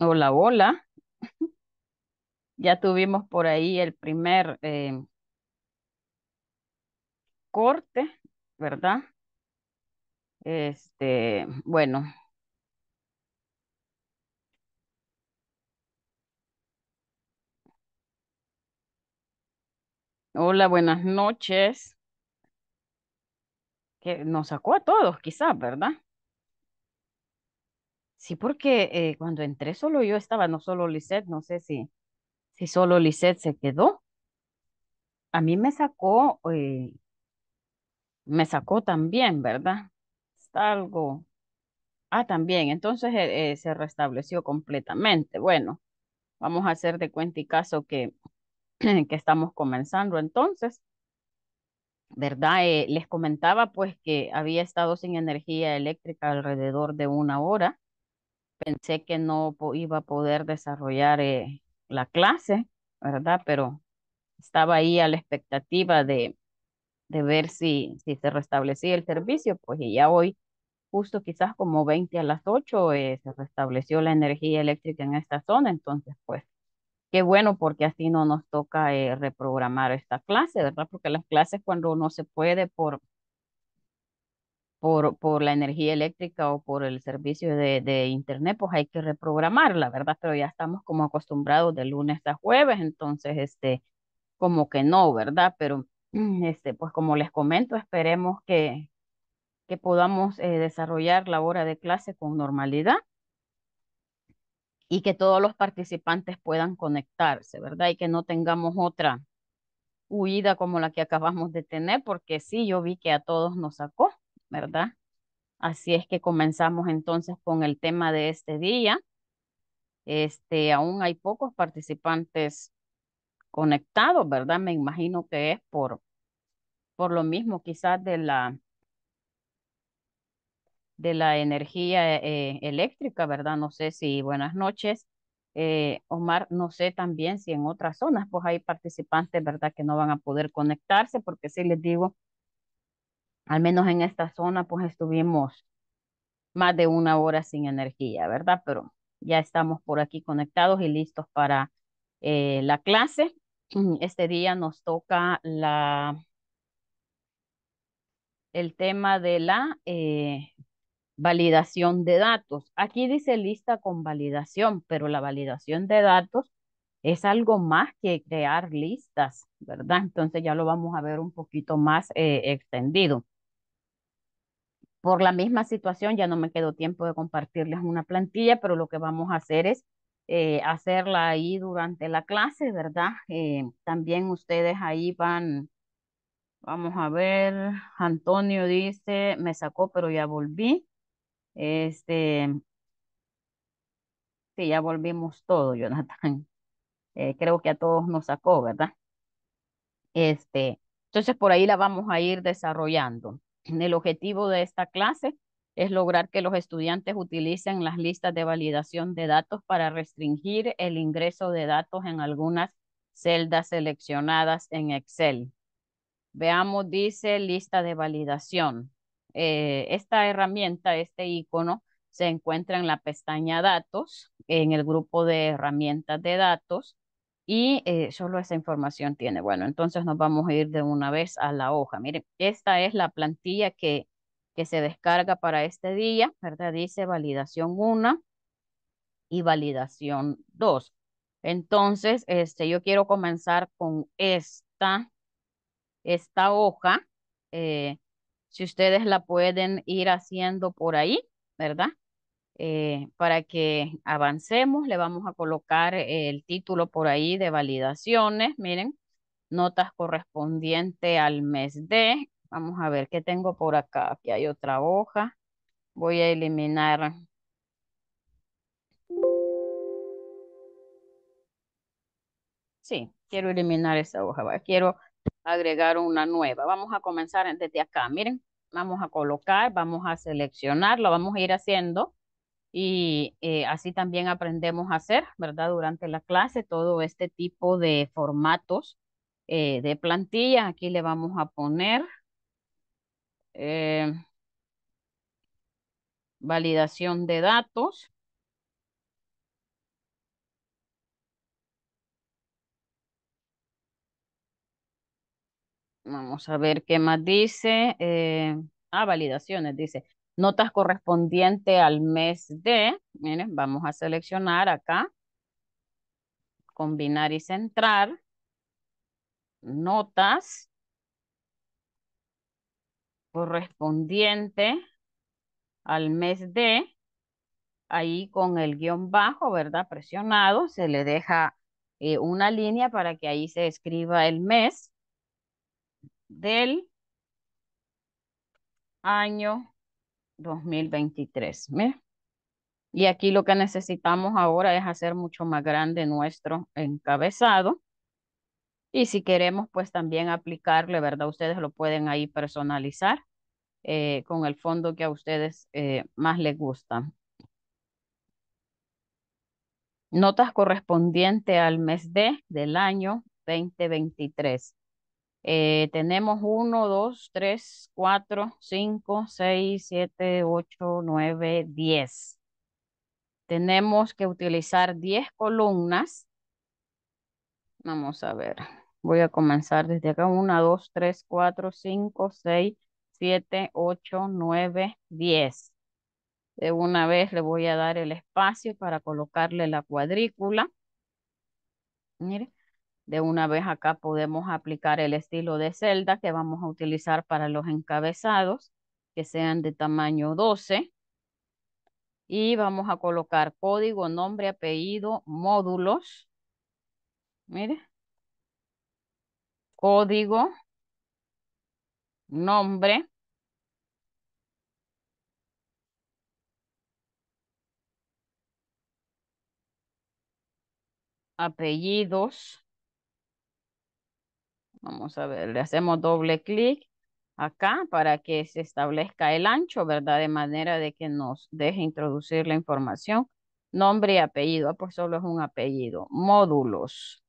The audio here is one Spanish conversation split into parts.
Hola, hola. Ya tuvimos por ahí el primer corte, ¿verdad? Bueno, hola, buenas noches. Que nos sacó a todos, quizás, ¿verdad? Sí, porque cuando entré solo yo estaba, no solo Lisette, no sé si solo Lisette se quedó. A mí me sacó también, ¿verdad? Está algo. Ah, también. Entonces se restableció completamente. Bueno, vamos a hacer de cuenta y caso que, que estamos comenzando entonces, ¿verdad? Les comentaba pues que había estado sin energía eléctrica alrededor de una hora. Pensé que no iba a poder desarrollar la clase, ¿verdad? Pero estaba ahí a la expectativa de ver si se restablecía el servicio, pues y ya hoy, justo quizás como 20 a las 8, se restableció la energía eléctrica en esta zona, entonces pues qué bueno porque así no nos toca reprogramar esta clase, ¿verdad? Porque las clases cuando no se puede por la energía eléctrica o por el servicio de internet, pues hay que reprogramarla, ¿verdad? Pero ya estamos como acostumbrados de lunes a jueves, entonces como que no, ¿verdad? Pero pues como les comento, esperemos que podamos desarrollar la hora de clase con normalidad y que todos los participantes puedan conectarse, ¿verdad? Y que no tengamos otra huida como la que acabamos de tener, porque sí, yo vi que a todos nos sacó, ¿verdad? Así es que comenzamos entonces con el tema de este día. Aún hay pocos participantes conectados, ¿verdad? Me imagino que es por lo mismo quizás de la energía eléctrica, ¿verdad? No sé si, buenas noches, Omar, no sé también si en otras zonas pues hay participantes, ¿verdad? Que no van a poder conectarse porque si les digo, al menos en esta zona pues estuvimos más de una hora sin energía, ¿verdad? Pero ya estamos por aquí conectados y listos para la clase. Este día nos toca el tema de la validación de datos. Aquí dice lista con validación, pero la validación de datos es algo más que crear listas, ¿verdad? Entonces ya lo vamos a ver un poquito más extendido. Por la misma situación, ya no me quedó tiempo de compartirles una plantilla, pero lo que vamos a hacer es hacerla ahí durante la clase, ¿verdad? También ustedes ahí van, vamos a ver, Antonio dice, me sacó, pero ya volví. Sí, ya volvimos todo, Jonathan. Creo que a todos nos sacó, ¿verdad? Entonces por ahí la vamos a ir desarrollando. El objetivo de esta clase es lograr que los estudiantes utilicen las listas de validación de datos para restringir el ingreso de datos en algunas celdas seleccionadas en Excel. Veamos, dice lista de validación. Esta herramienta, este icono, se encuentra en la pestaña Datos, en el grupo de herramientas de datos, y solo esa información tiene. Bueno, entonces nos vamos a ir de una vez a la hoja. Miren, esta es la plantilla que se descarga para este día, ¿verdad? Dice validación 1 y validación 2. Entonces, yo quiero comenzar con esta hoja. Si ustedes la pueden ir haciendo por ahí, ¿verdad? Para que avancemos, le vamos a colocar el título por ahí de validaciones, miren, notas correspondiente al mes de, vamos a ver qué tengo por acá, aquí hay otra hoja, voy a eliminar, sí, quiero eliminar esa hoja, ¿va? Quiero agregar una nueva, vamos a comenzar desde acá, miren, vamos a colocar, vamos a seleccionar, lo vamos a ir haciendo, y así también aprendemos a hacer, ¿verdad? Durante la clase, todo este tipo de formatos de plantillas. Aquí le vamos a poner validación de datos. Vamos a ver qué más dice. Validaciones, dice. Notas correspondiente al mes de. Miren, vamos a seleccionar acá. Combinar y centrar. Notas. Correspondiente al mes de. Ahí con el guión bajo, ¿verdad? Presionado. Se le deja una línea para que ahí se escriba el mes. Del año 2023. ¿Ve? Y aquí lo que necesitamos ahora es hacer mucho más grande nuestro encabezado. Y si queremos, pues también aplicarle, ¿verdad? Ustedes lo pueden ahí personalizar con el fondo que a ustedes más les gusta. Notas correspondiente al mes del año 2023. Tenemos 1, 2, 3, 4, 5, 6, 7, 8, 9, 10. Tenemos que utilizar 10 columnas. Vamos a ver. Voy a comenzar desde acá. 1, 2, 3, 4, 5, 6, 7, 8, 9, 10. De una vez le voy a dar el espacio para colocarle la cuadrícula. Miren. De una vez acá podemos aplicar el estilo de celda que vamos a utilizar para los encabezados, que sean de tamaño 12. Y vamos a colocar código, nombre, apellido, módulos. Mire. Código, nombre. Apellidos. Vamos a ver, le hacemos doble clic acá para que se establezca el ancho, ¿verdad? De manera de que nos deje introducir la información. Nombre y apellido, pues solo es un apellido. Módulos.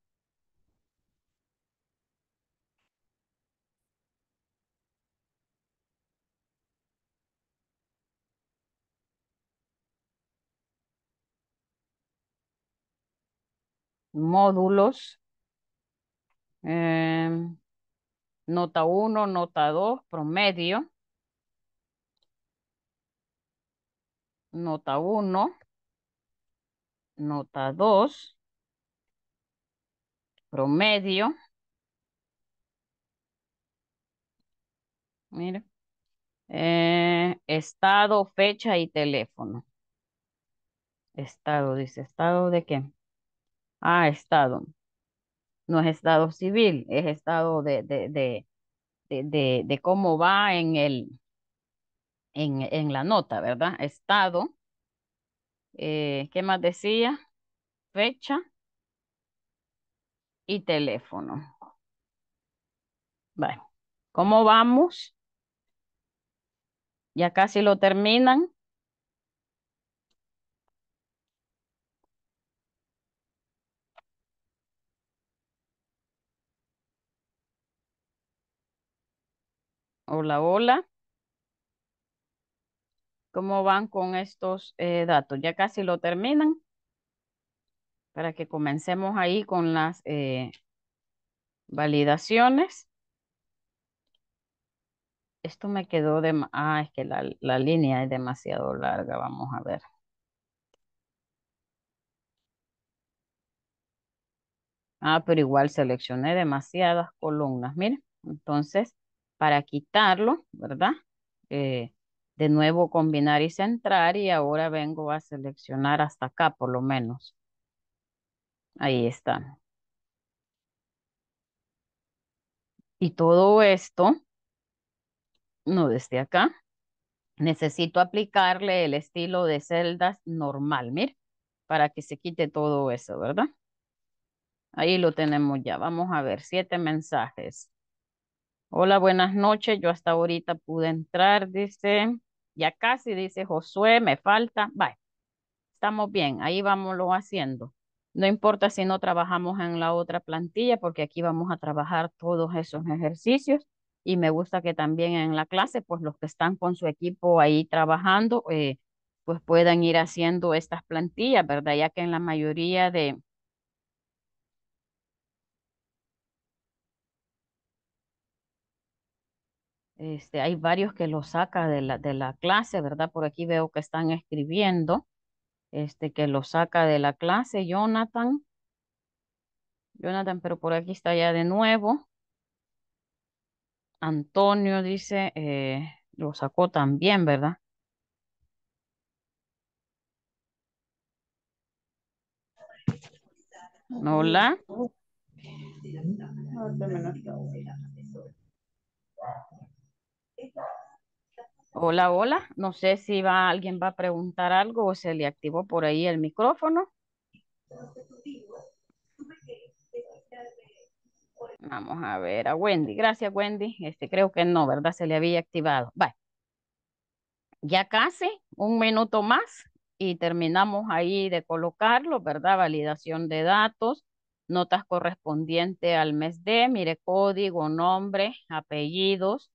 Módulos. Nota 1, nota 2, promedio. Nota 1, nota 2, promedio. Mira. Estado, fecha y teléfono. Estado, dice. ¿Estado de qué? Ah, estado. No es estado civil, es estado de cómo va en la nota, ¿verdad? Estado. ¿Qué más decía? Fecha y teléfono. Bueno, ¿cómo vamos? Ya casi lo terminan. Hola, hola. ¿Cómo van con estos datos? Ya casi lo terminan. Para que comencemos ahí con las validaciones. Esto me quedó de... Ah, es que la línea es demasiado larga. Vamos a ver. Ah, pero igual seleccioné demasiadas columnas. Miren, entonces... Para quitarlo, ¿verdad? De nuevo combinar y centrar y ahora vengo a seleccionar hasta acá por lo menos. Ahí está. Y todo esto, no desde acá, necesito aplicarle el estilo de celdas normal, mire, para que se quite todo eso, ¿verdad? Ahí lo tenemos ya. Vamos a ver, 7 mensajes. Hola, buenas noches. Yo hasta ahorita pude entrar, dice. Ya casi, dice Josué, me falta. Bye. Estamos bien, ahí vámonos haciendo. No importa si no trabajamos en la otra plantilla, porque aquí vamos a trabajar todos esos ejercicios. Y me gusta que también en la clase, pues los que están con su equipo ahí trabajando, pues puedan ir haciendo estas plantillas, ¿verdad? Ya que en la mayoría de... Hay varios que los saca de la clase, ¿verdad? Por aquí veo que están escribiendo. Que los saca de la clase, Jonathan. Jonathan, pero por aquí está ya de nuevo. Antonio dice, lo sacó también, ¿verdad? Hola. Hola, hola. No sé si alguien va a preguntar algo o se le activó por ahí el micrófono. Vamos a ver a Wendy. Gracias, Wendy. Creo que no, ¿verdad? Se le había activado. Bye. Ya casi un minuto más y terminamos ahí de colocarlo, ¿verdad? Validación de datos, notas correspondientes al mes de, mire, código, nombre, apellidos,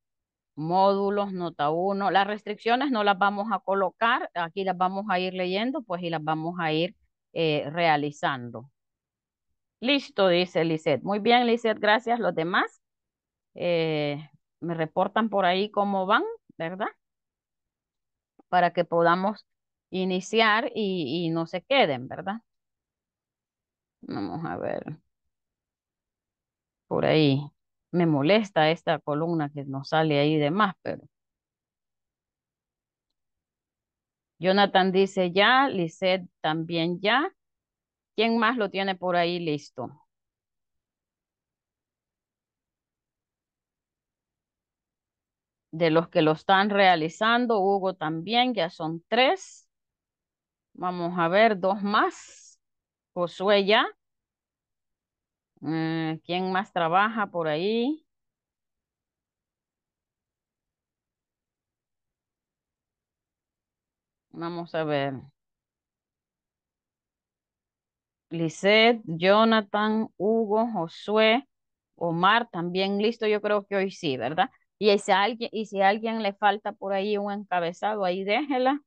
módulos, nota 1. Las restricciones no las vamos a colocar, aquí las vamos a ir leyendo, pues, y las vamos a ir realizando. Listo, dice Lisette. Muy bien, Lisette, gracias. Los demás me reportan por ahí cómo van, ¿verdad? Para que podamos iniciar y no se queden, ¿verdad? Vamos a ver. Por ahí me molesta esta columna que nos sale ahí de más, pero. Jonathan dice ya, Lisette también ya. ¿Quién más lo tiene por ahí listo? De los que lo están realizando, Hugo también, ya son 3. Vamos a ver, 2 más. Josué ya. ¿Quién más trabaja por ahí? Vamos a ver. Lisette, Jonathan, Hugo, Josué, Omar también listo. Yo creo que hoy sí, ¿verdad? Y si a alguien le falta por ahí un encabezado, ahí déjela.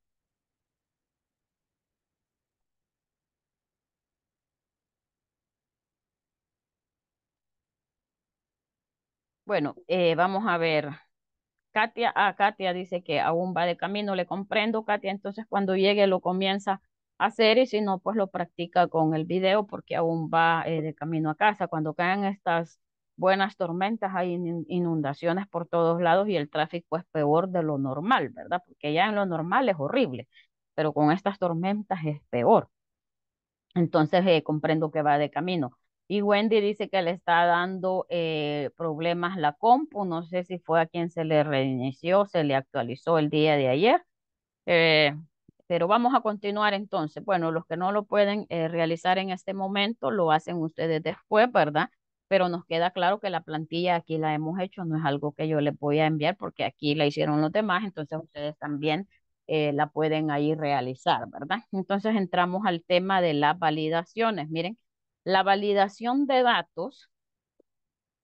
Bueno, vamos a ver. Katia dice que aún va de camino, le comprendo, Katia, entonces cuando llegue lo comienza a hacer y si no, pues lo practica con el video porque aún va de camino a casa. Cuando caen estas buenas tormentas hay inundaciones por todos lados y el tráfico es peor de lo normal, ¿verdad? Porque ya en lo normal es horrible, pero con estas tormentas es peor. Entonces comprendo que va de camino. Y Wendy dice que le está dando problemas la compu. No sé si fue a quien se le reinició, se le actualizó el día de ayer. Pero vamos a continuar entonces. Bueno, los que no lo pueden realizar en este momento, lo hacen ustedes después, ¿verdad? Pero nos queda claro que la plantilla aquí la hemos hecho. No es algo que yo les voy a enviar porque aquí la hicieron los demás. Entonces ustedes también la pueden ahí realizar, ¿verdad? Entonces entramos al tema de las validaciones. Miren. La validación de datos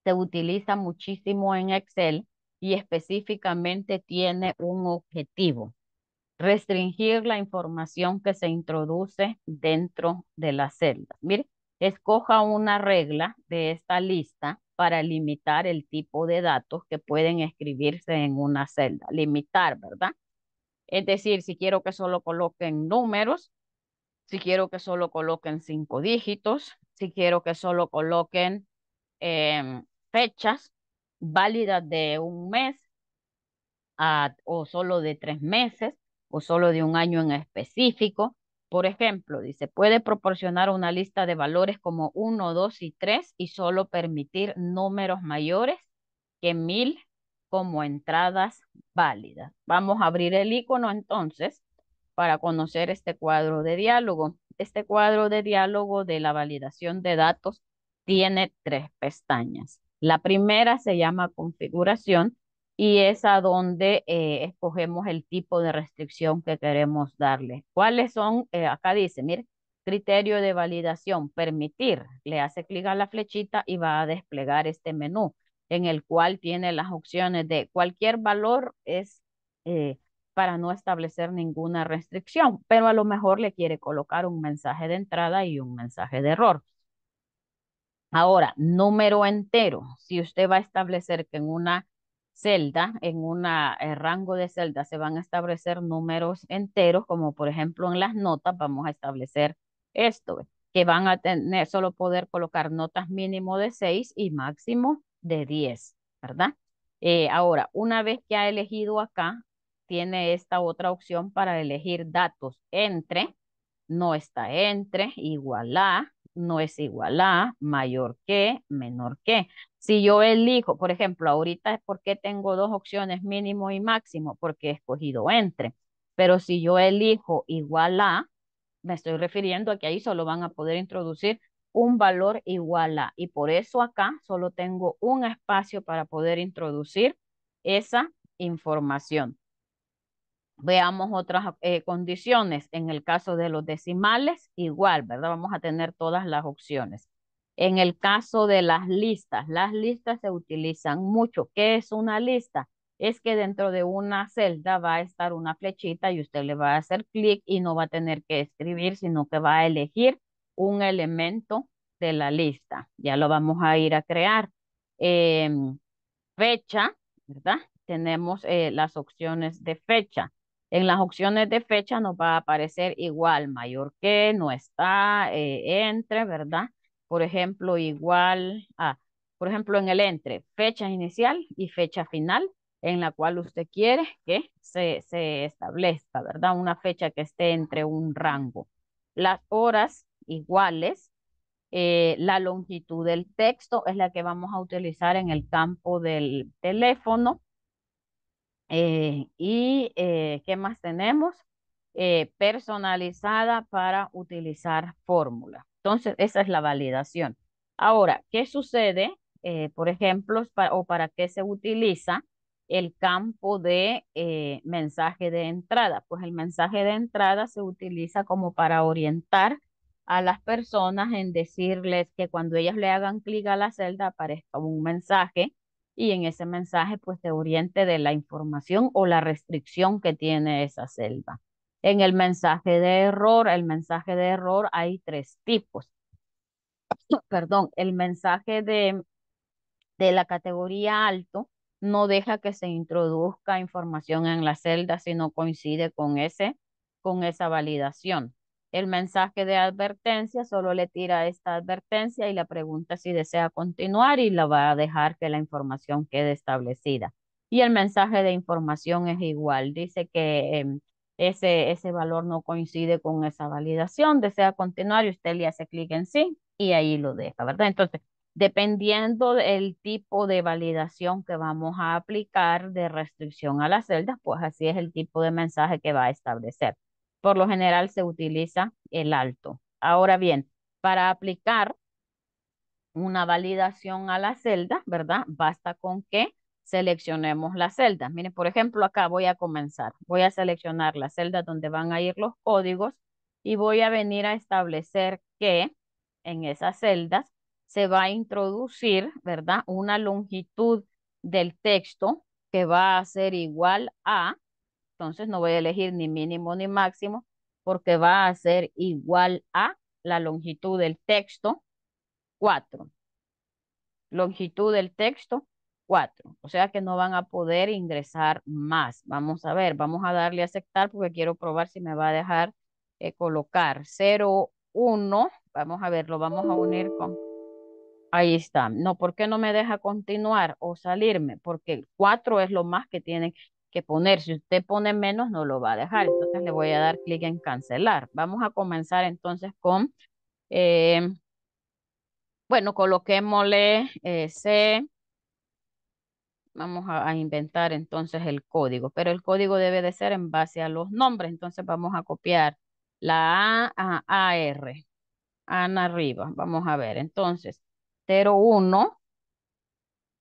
se utiliza muchísimo en Excel y específicamente tiene un objetivo: restringir la información que se introduce dentro de las celdas. Mire, escoja una regla de esta lista para limitar el tipo de datos que pueden escribirse en una celda. Limitar, ¿verdad? Es decir, si quiero que solo coloquen números, si quiero que solo coloquen 5 dígitos, si quiero que solo coloquen fechas válidas de un mes o solo de 3 meses o solo de un año en específico. Por ejemplo, dice, puede proporcionar una lista de valores como 1, 2 y 3 y solo permitir números mayores que 1000 como entradas válidas. Vamos a abrir el icono entonces para conocer este cuadro de diálogo. Este cuadro de diálogo de la validación de datos tiene 3 pestañas. La primera se llama configuración y es a donde escogemos el tipo de restricción que queremos darle. ¿Cuáles son? Acá dice, mire, criterio de validación, permitir. Le hace clic a la flechita y va a desplegar este menú en el cual tiene las opciones de cualquier valor es para no establecer ninguna restricción, pero a lo mejor le quiere colocar un mensaje de entrada y un mensaje de error. Ahora, número entero. Si usted va a establecer que en una celda, en un rango de celda se van a establecer números enteros, como por ejemplo en las notas vamos a establecer esto, que van a tener, solo poder colocar notas mínimo de 6 y máximo de 10, ¿verdad? Ahora, una vez que ha elegido acá, tiene esta otra opción para elegir datos entre, no está entre, igual a, no es igual a, mayor que, menor que. Si yo elijo, por ejemplo, ahorita, ¿por qué tengo dos opciones, mínimo y máximo? Porque he escogido entre. Pero si yo elijo igual a, me estoy refiriendo a que ahí solo van a poder introducir un valor igual a. Y por eso acá solo tengo un espacio para poder introducir esa información. Veamos otras condiciones. En el caso de los decimales, igual, ¿verdad? Vamos a tener todas las opciones. En el caso de las listas se utilizan mucho. ¿Qué es una lista? Es que dentro de una celda va a estar una flechita y usted le va a hacer clic y no va a tener que escribir, sino que va a elegir un elemento de la lista. Ya lo vamos a ir a crear. Fecha, ¿verdad? Tenemos las opciones de fecha. En las opciones de fecha nos va a aparecer igual, mayor que, no está, entre, ¿verdad? Por ejemplo, igual a, por ejemplo, en el entre, fecha inicial y fecha final, en la cual usted quiere que se establezca, ¿verdad? Una fecha que esté entre un rango. Las horas iguales, la longitud del texto es la que vamos a utilizar en el campo del teléfono. ¿Qué más tenemos? Personalizada para utilizar fórmula. Entonces, esa es la validación. Ahora, ¿qué sucede? Por ejemplo, para qué se utiliza el campo de mensaje de entrada. Pues el mensaje de entrada se utiliza como para orientar a las personas en decirles que cuando ellas le hagan clic a la celda aparezca un mensaje y en ese mensaje pues te oriente de la información o la restricción que tiene esa celda. En el mensaje de error hay tres tipos. Perdón, el mensaje de la categoría alto no deja que se introduzca información en la celda si no coincide con esa validación. El mensaje de advertencia solo le tira esta advertencia y la pregunta si desea continuar y la va a dejar que la información quede establecida. Y el mensaje de información es igual, dice que... Ese valor no coincide con esa validación, desea continuar y usted le hace clic en sí y ahí lo deja, ¿verdad? Entonces, dependiendo del tipo de validación que vamos a aplicar de restricción a las celdas, pues así es el tipo de mensaje que va a establecer. Por lo general se utiliza el alto. Ahora bien, para aplicar una validación a la celda, ¿verdad? Basta con que seleccionemos las celdas. Miren, por ejemplo, acá voy a comenzar. Voy a seleccionar las celdas donde van a ir los códigos y voy a venir a establecer que en esas celdas se va a introducir, ¿verdad? Una longitud del texto que va a ser igual a, entonces no voy a elegir ni mínimo ni máximo, porque va a ser igual a la longitud del texto 4. Longitud del texto 4, o sea que no van a poder ingresar más. Vamos a ver, vamos a darle a aceptar porque quiero probar si me va a dejar colocar 0, 1. Vamos a ver, lo vamos a unir con, ahí está. No, ¿por qué no me deja continuar o salirme? Porque el 4 es lo más que tienen que poner. Si usted pone menos no lo va a dejar, entonces le voy a dar clic en cancelar. Vamos a comenzar entonces con bueno, coloquémosle C. Vamos a inventar entonces el código, pero el código debe de ser en base a los nombres. Entonces vamos a copiar la A a R, Ana Rivas. Vamos a ver, entonces, 01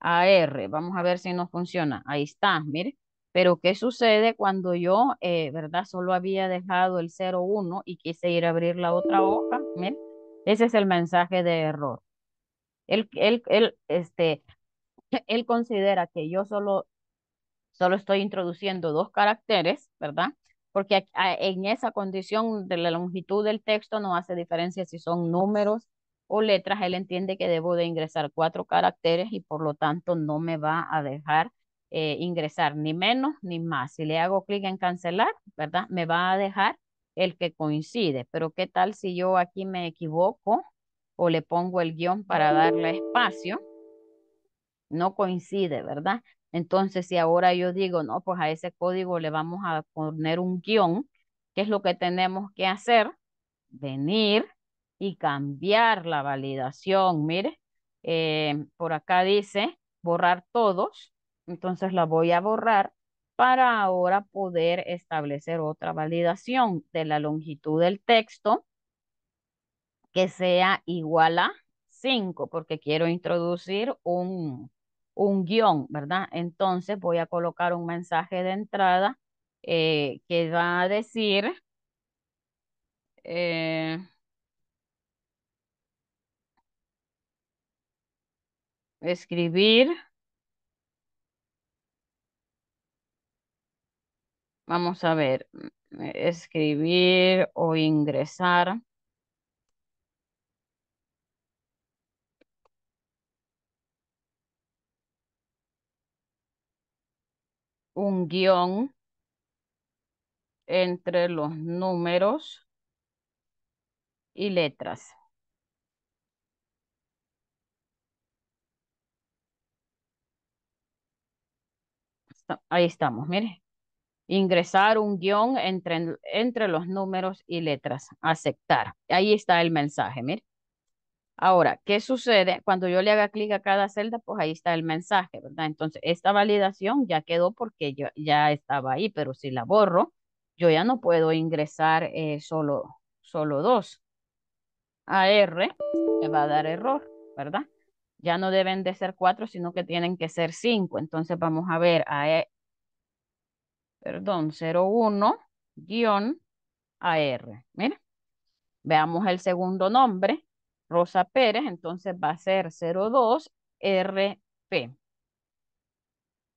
AR. Vamos a ver si nos funciona. Ahí está, mire. Pero ¿qué sucede cuando yo, verdad, solo había dejado el 01 y quise ir a abrir la otra hoja? Mire, ese es el mensaje de error. Él considera que yo solo estoy introduciendo 2 caracteres, ¿verdad? Porque en esa condición de la longitud del texto no hace diferencia si son números o letras. Él entiende que debo de ingresar 4 caracteres y por lo tanto no me va a dejar ingresar ni menos ni más. Si le hago clic en cancelar, ¿verdad? Me va a dejar el que coincide. Pero ¿qué tal si yo aquí me equivoco o le pongo el guión para darle espacio? No coincide, ¿verdad? Entonces, si ahora yo digo, no, pues a ese código le vamos a poner un guión, ¿qué es lo que tenemos que hacer? Venir y cambiar la validación. Mire, por acá dice borrar todos. Entonces la voy a borrar para ahora poder establecer otra validación de la longitud del texto que sea igual a 5, porque quiero introducir un guión, ¿verdad? Entonces voy a colocar un mensaje de entrada que va a decir... escribir, vamos a ver, escribir o ingresar un guión entre los números y letras. Ahí estamos, mire. Ingresar un guión entre los números y letras. Aceptar. Ahí está el mensaje, mire. Ahora, ¿qué sucede? Cuando yo le haga clic a cada celda, pues ahí está el mensaje, ¿verdad? Entonces, esta validación ya quedó porque yo ya estaba ahí, pero si la borro, yo ya no puedo ingresar solo 2. AR me va a dar error, ¿verdad? Ya no deben de ser 4, sino que tienen que ser 5. Entonces vamos a ver, 01-AR. Mira, veamos el segundo nombre, Rosa Pérez, entonces va a ser 02-RP.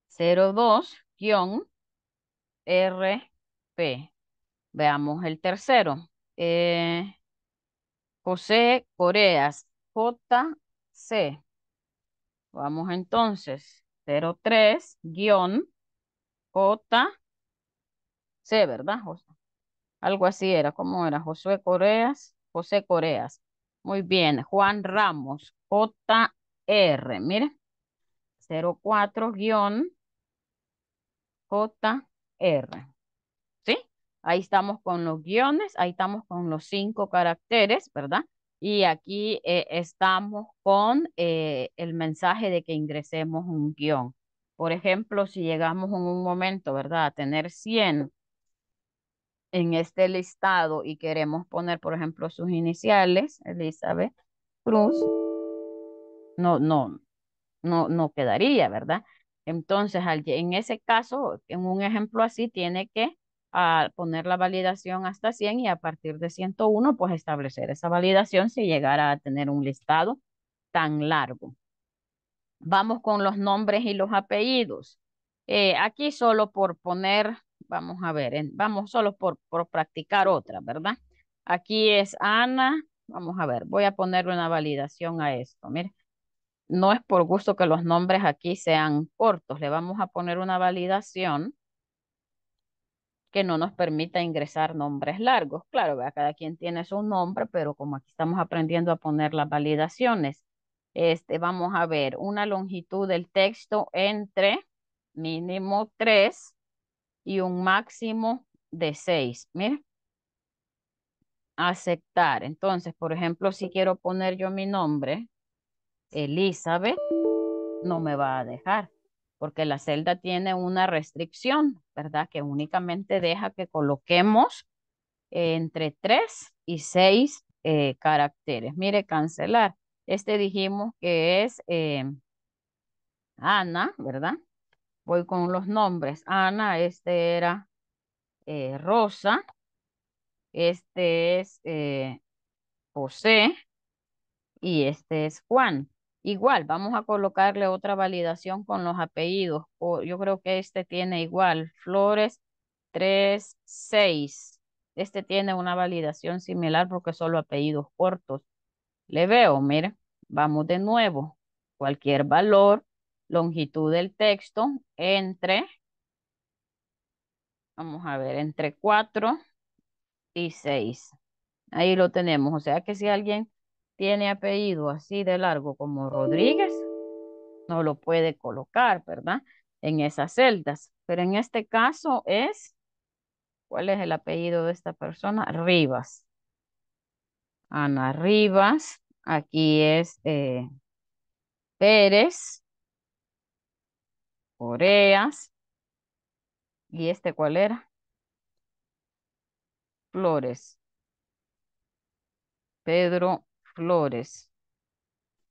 02-RP. Veamos el tercero, José Coreas, JC. Vamos entonces, 03-JC, ¿verdad? Algo así era, ¿cómo era? José Coreas. Muy bien, Juan Ramos, JR, mire, 04-JR. ¿Sí? Ahí estamos con los guiones, ahí estamos con los 5 caracteres, ¿verdad? Y aquí estamos con el mensaje de que ingresemos un guión. Por ejemplo, si llegamos en un momento, ¿verdad?, a tener 100 en este listado y queremos poner, por ejemplo, sus iniciales, Elizabeth Cruz, no quedaría, ¿verdad? Entonces, en ese caso, en un ejemplo así, tiene que a poner la validación hasta 100 y a partir de 101, pues establecer esa validación si llegara a tener un listado tan largo. Vamos con los nombres y los apellidos. Aquí solo por poner, vamos a ver, vamos solo por practicar otra, ¿verdad? Aquí es Ana, vamos a ver, voy a poner una validación a esto, mire. No es por gusto que los nombres aquí sean cortos, le vamos a poner una validación que no nos permita ingresar nombres largos. Claro, ¿verdad? Cada quien tiene su nombre, pero como aquí estamos aprendiendo a poner las validaciones, vamos a ver una longitud del texto entre mínimo 3 y un máximo de 6. Mira. Aceptar. Entonces, por ejemplo, si quiero poner yo mi nombre, Elizabeth, no me va a dejar, porque la celda tiene una restricción, ¿verdad? Que únicamente deja que coloquemos entre 3 y 6 caracteres. Mire, cancelar. Dijimos que es Ana, ¿verdad? Voy con los nombres. Ana, era Rosa. Es José. Y es Juan. Igual, vamos a colocarle otra validación con los apellidos. Yo creo que tiene igual, Flores 3-6. Tiene una validación similar porque solo apellidos cortos. Le veo, mire, vamos de nuevo. Cualquier valor longitud del texto entre, vamos a ver, entre 4 y 6. Ahí lo tenemos. O sea que si alguien tiene apellido así de largo como Rodríguez, no lo puede colocar, ¿verdad? En esas celdas. Pero en este caso es, ¿cuál es el apellido de esta persona? Rivas. Ana Rivas. Aquí es Pérez. Coreas. ¿Y este cuál era? Flores. Pedro Flores.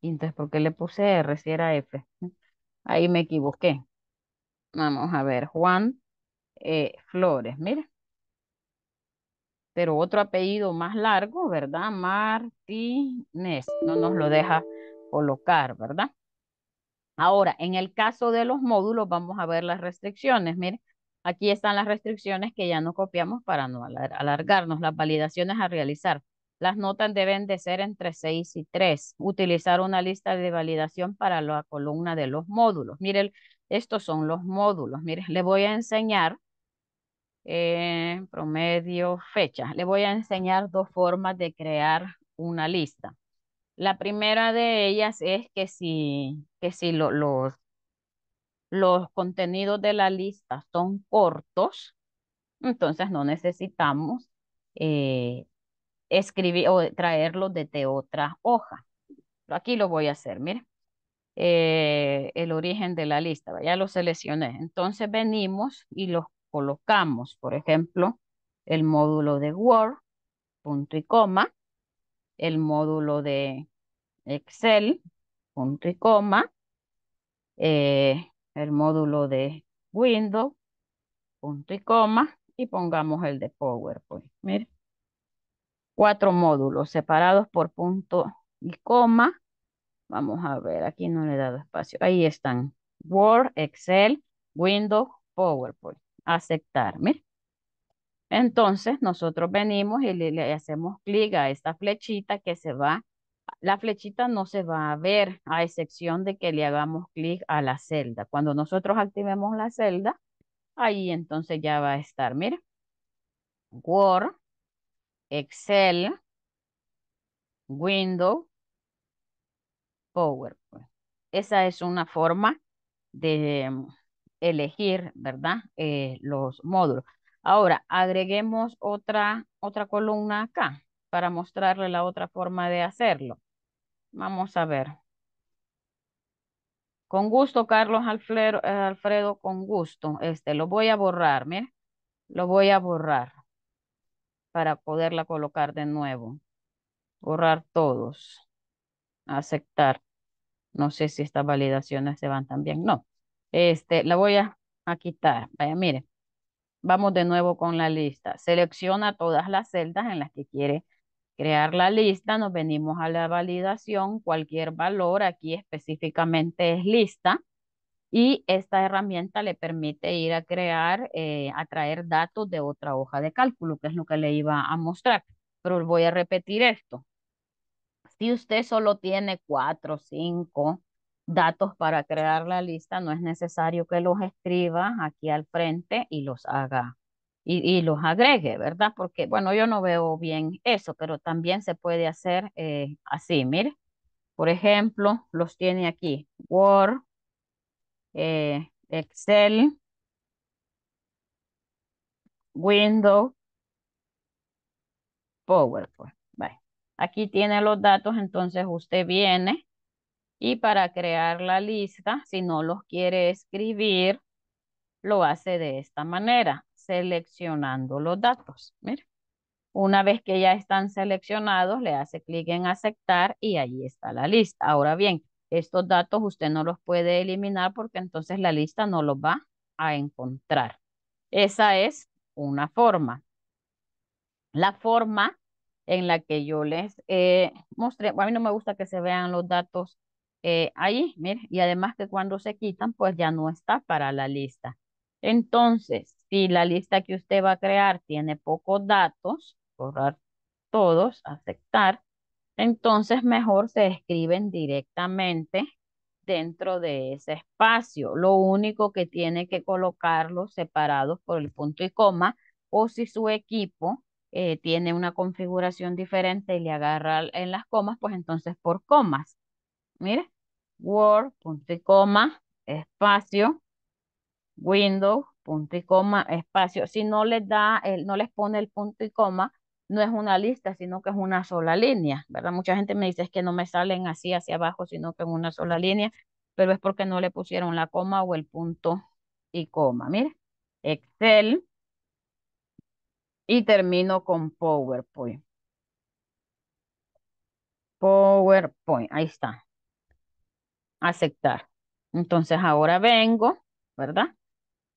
Entonces, ¿por qué le puse R si era F? Ahí me equivoqué. Vamos a ver, Juan Flores, mire. Pero otro apellido más largo, ¿verdad? Martínez. No nos lo deja colocar, ¿verdad? Ahora, en el caso de los módulos, vamos a ver las restricciones, mire. Aquí están las restricciones que ya no copiamos para no alargarnos. Las validaciones a realizar. Las notas deben de ser entre 6 y 3. Utilizar una lista de validación para la columna de los módulos. Miren, estos son los módulos. Miren, les voy a enseñar promedio, fecha. Les voy a enseñar dos formas de crear una lista. La primera de ellas es que si los contenidos de la lista son cortos, entonces no necesitamos escribir o traerlo desde otra hoja. Pero aquí lo voy a hacer, miren. El origen de la lista, ya lo seleccioné. Entonces venimos y los colocamos. Por ejemplo, el módulo de Word, punto y coma. El módulo de Excel, punto y coma. El módulo de Windows, punto y coma. Y pongamos el de PowerPoint. Miren. 4 módulos separados por punto y coma. Vamos a ver, aquí no le he dado espacio. Ahí están. Word, Excel, Windows, PowerPoint. Aceptar, mire. Entonces, nosotros venimos y le hacemos clic a esta flechita que se va. La flechita no se va a ver, a excepción de que le hagamos clic a la celda. Cuando nosotros activemos la celda, ahí entonces ya va a estar, mire. Word, Excel, Windows, PowerPoint. Esa es una forma de elegir, ¿verdad? Los módulos. Ahora, agreguemos otra columna acá para mostrarle la otra forma de hacerlo. Vamos a ver. Con gusto, Carlos Alfredo, con gusto. Lo voy a borrar, mire. Lo voy a borrar para poderla colocar de nuevo. Borrar todos. Aceptar. No sé si estas validaciones se van también. No. La voy a quitar. Vaya, mire. Vamos de nuevo con la lista. Selecciona todas las celdas en las que quiere crear la lista. Nos venimos a la validación. Cualquier valor aquí específicamente es lista. Y esta herramienta le permite ir a crear, a traer datos de otra hoja de cálculo, que es lo que le iba a mostrar. Pero voy a repetir esto. Si usted solo tiene 4 o 5 datos para crear la lista, no es necesario que los escriba aquí al frente y los haga y los agregue, ¿verdad? Porque, bueno, yo no veo bien eso, pero también se puede hacer así, mire. Por ejemplo, los tiene aquí, Word, Excel, Windows, PowerPoint. Vale. Aquí tiene los datos, entonces usted viene y para crear la lista, si no los quiere escribir, lo hace de esta manera, seleccionando los datos. Mire. Una vez que ya están seleccionados, le hace clic en aceptar y ahí está la lista. Ahora bien, estos datos usted no los puede eliminar porque entonces la lista no los va a encontrar. Esa es una forma. La forma en la que yo les mostré, a mí no me gusta que se vean los datos ahí, mire, y además que cuando se quitan, pues ya no está para la lista. Entonces, si la lista que usted va a crear tiene pocos datos, borrar todos, aceptar. Entonces mejor se escriben directamente dentro de ese espacio. Lo único que tiene que colocarlos separados por el punto y coma, o si su equipo tiene una configuración diferente y le agarra en las comas, pues entonces por comas. Mire, Word, punto y coma, espacio, Windows, punto y coma, espacio. Si no les da, no les pone el punto y coma, no es una lista, sino que es una sola línea, ¿verdad? Mucha gente me dice es que no me salen así hacia abajo, sino que en una sola línea, pero es porque no le pusieron la coma o el punto y coma. Mire, Excel y termino con PowerPoint. PowerPoint, ahí está. Aceptar. Entonces ahora vengo, ¿verdad?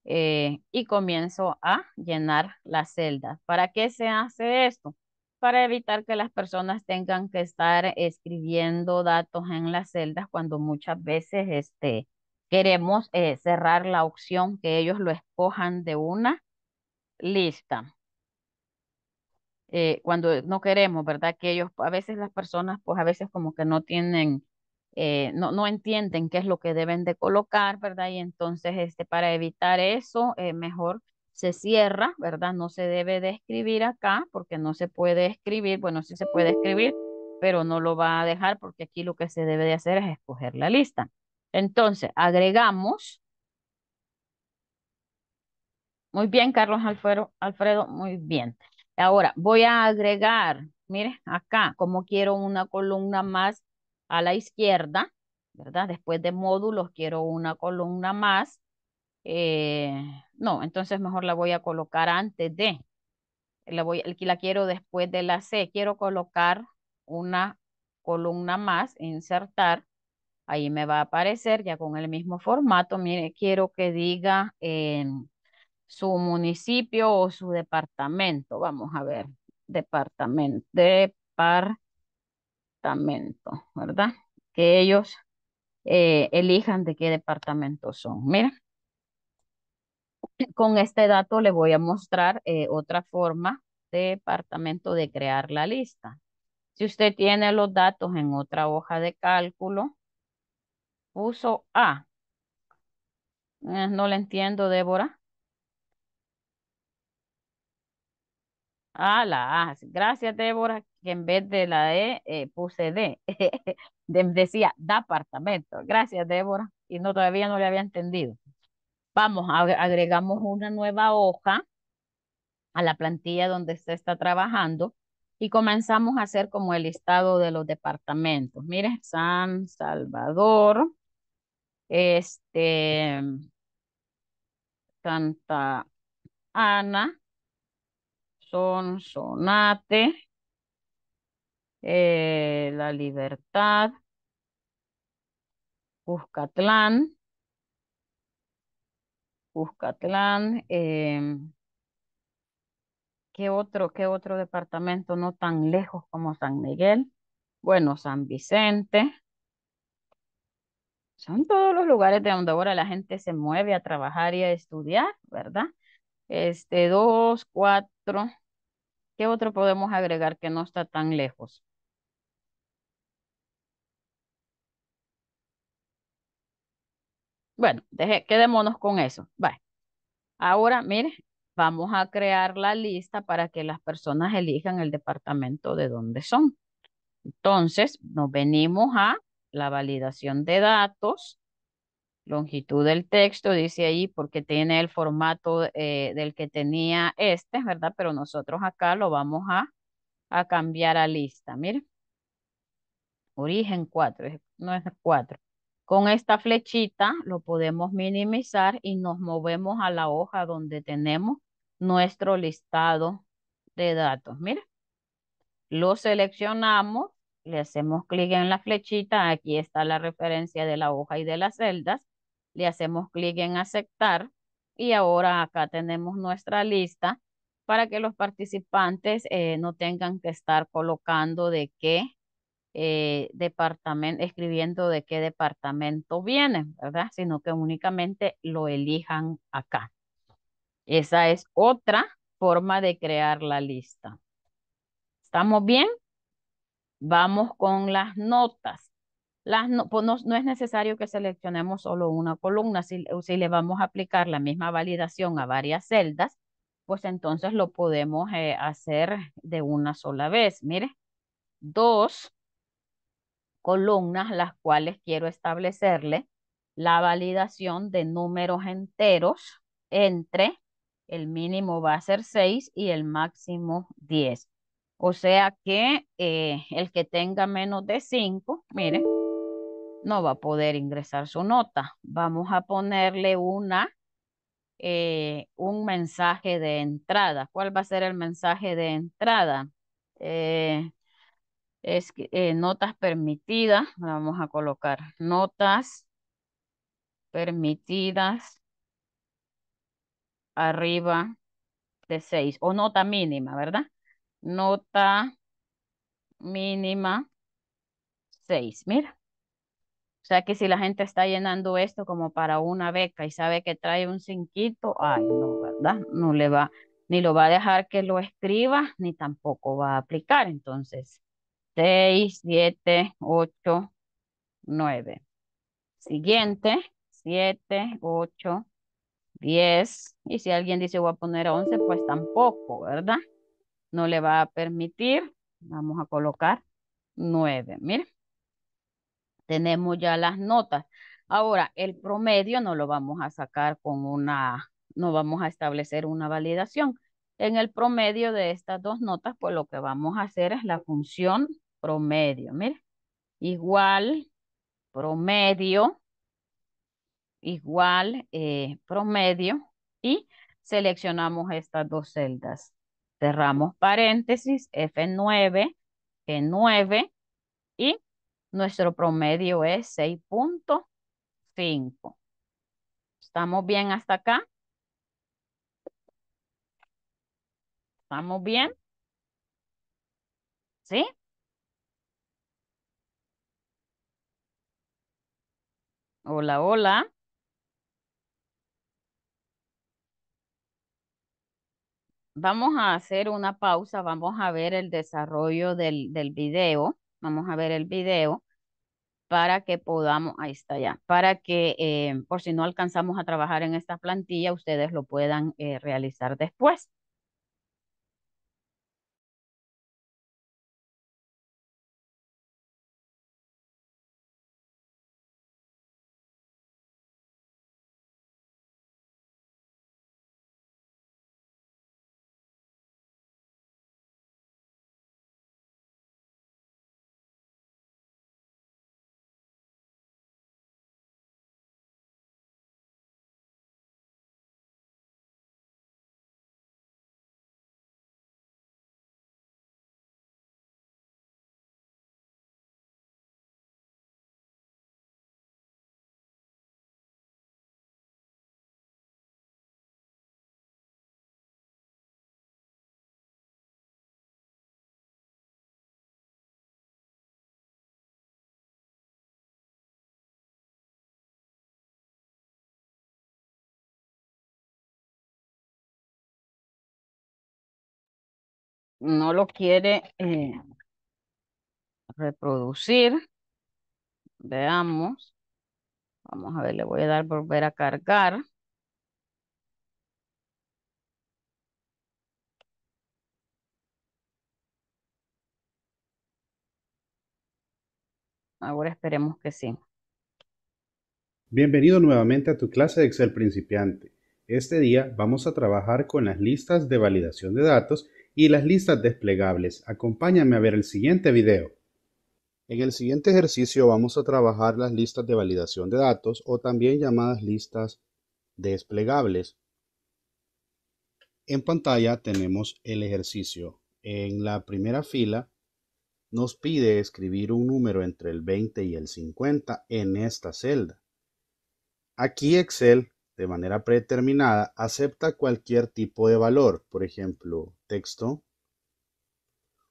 Y comienzo a llenar la celda. ¿Para qué se hace esto? Para evitar que las personas tengan que estar escribiendo datos en las celdas cuando muchas veces queremos cerrar la opción que ellos lo escojan de una lista. Cuando no queremos, ¿verdad? Que ellos, a veces las personas, pues a veces como que no tienen... no entienden qué es lo que deben de colocar, ¿verdad? Y entonces para evitar eso, mejor se cierra, ¿verdad? No se debe de escribir acá porque no se puede escribir. Bueno, sí se puede escribir, pero no lo va a dejar porque aquí lo que se debe de hacer es escoger la lista. Entonces, agregamos. Muy bien, Carlos Alfredo, muy bien. Ahora, voy a agregar, mire, acá, como quiero una columna más a la izquierda, ¿verdad? Después de módulos quiero una columna más. No, entonces mejor la voy a colocar antes de. La quiero después de la C. Quiero colocar una columna más, insertar. Ahí me va a aparecer ya con el mismo formato. Mire, quiero que diga su municipio o su departamento. Vamos a ver. Departamento, ¿verdad? Que ellos elijan de qué departamento son. Mira, con este dato le voy a mostrar otra forma de departamento de crear la lista. Si usted tiene los datos en otra hoja de cálculo, puso A. No le entiendo, Débora. Ah, la A. Gracias, Débora, que en vez de la E puse D. Decía departamento. Gracias, Débora. Y no, todavía no le había entendido. Vamos, agregamos una nueva hoja a la plantilla donde usted está trabajando y comenzamos a hacer como el listado de los departamentos. Mire, San Salvador, Santa Ana, Sonsonate, La Libertad, Cuscatlán, ¿qué otro departamento no tan lejos como San Miguel? Bueno, San Vicente. Son todos los lugares de donde ahora la gente se mueve a trabajar y a estudiar, ¿verdad? 2, 4. ¿Qué otro podemos agregar que no está tan lejos? Bueno, quedémonos con eso. Vale. Ahora, mire, vamos a crear la lista para que las personas elijan el departamento de donde son. Entonces, nos venimos a la validación de datos. Longitud del texto, dice ahí, porque tiene el formato del que tenía ¿verdad? Pero nosotros acá lo vamos a cambiar a lista, mire. Origen 4, no es 4. Con esta flechita lo podemos minimizar y nos movemos a la hoja donde tenemos nuestro listado de datos, mire. Lo seleccionamos, le hacemos clic en la flechita, aquí está la referencia de la hoja y de las celdas. Le hacemos clic en aceptar y ahora acá tenemos nuestra lista para que los participantes no tengan que estar colocando de qué departamento, escribiendo de qué departamento vienen, ¿verdad? Sino que únicamente lo elijan acá. Esa es otra forma de crear la lista. ¿Estamos bien? Vamos con las notas. No es necesario que seleccionemos solo una columna. Si le vamos a aplicar la misma validación a varias celdas, pues entonces lo podemos hacer de una sola vez. Mire, 2 columnas las cuales quiero establecerle la validación de números enteros entre el mínimo va a ser 6 y el máximo 10. O sea que el que tenga menos de 5, mire, no va a poder ingresar su nota. Vamos a ponerle un mensaje de entrada. ¿Cuál va a ser el mensaje de entrada? Notas permitidas. Vamos a colocar notas permitidas arriba de 6 o nota mínima, ¿verdad? Nota mínima 6, mira. O sea que si la gente está llenando esto como para una beca y sabe que trae un 5, ay no, ¿verdad? No le va, ni lo va a dejar que lo escriba, ni tampoco va a aplicar. Entonces, 6, 7, 8, 9. Siguiente, 7, 8, 10. Y si alguien dice voy a poner 11, pues tampoco, ¿verdad? No le va a permitir. Vamos a colocar 9. Miren, tenemos ya las notas. Ahora, el promedio no lo vamos a sacar con una, no vamos a establecer una validación. En el promedio de estas dos notas, pues lo que vamos a hacer es la función promedio. Miren, igual promedio, promedio, y seleccionamos estas dos celdas. Cerramos paréntesis, F9, G9, y nuestro promedio es 6.5. ¿Estamos bien hasta acá? ¿Estamos bien? ¿Sí? Hola, hola. Vamos a hacer una pausa, vamos a ver el desarrollo del video, vamos a ver el video para que podamos, ahí está ya, para que por si no alcanzamos a trabajar en esta plantilla, ustedes lo puedan realizar después. No lo quiere reproducir. Veamos. Vamos a ver, le voy a dar volver a cargar. Ahora esperemos que sí. Bienvenido nuevamente a tu clase de Excel principiante. Este día vamos a trabajar con las listas de validación de datos y las listas desplegables. Acompáñame a ver el siguiente video. En el siguiente ejercicio vamos a trabajar las listas de validación de datos o también llamadas listas desplegables. En pantalla tenemos el ejercicio. En la primera fila nos pide escribir un número entre el 20 y el 50 en esta celda. Aquí Excel de manera predeterminada acepta cualquier tipo de valor, por ejemplo, texto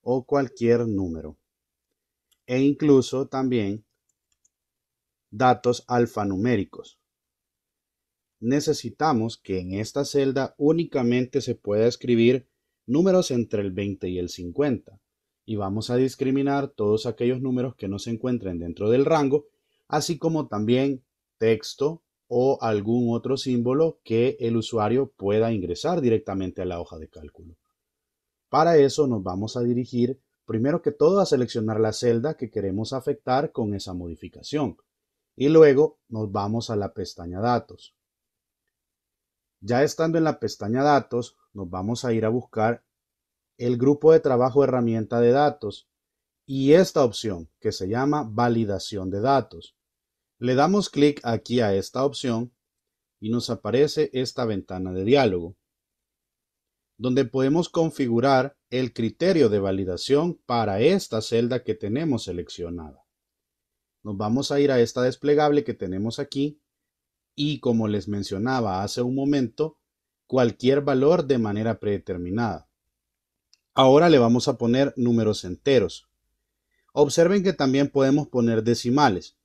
o cualquier número, e incluso también datos alfanuméricos. Necesitamos que en esta celda únicamente se pueda escribir números entre el 20 y el 50. y vamos a discriminar todos aquellos números que no se encuentren dentro del rango, así como también texto o algún otro símbolo que el usuario pueda ingresar directamente a la hoja de cálculo. Para eso nos vamos a dirigir primero que todo a seleccionar la celda que queremos afectar con esa modificación y luego nos vamos a la pestaña Datos. Ya estando en la pestaña Datos, nos vamos a ir a buscar el grupo de trabajo Herramienta de Datos y esta opción que se llama Validación de Datos. Le damos clic aquí a esta opción y nos aparece esta ventana de diálogo, donde podemos configurar el criterio de validación para esta celda que tenemos seleccionada. Nos vamos a ir a esta desplegable que tenemos aquí y, como les mencionaba hace un momento, cualquier valor de manera predeterminada. Ahora le vamos a poner números enteros. Observen que también podemos poner decimales.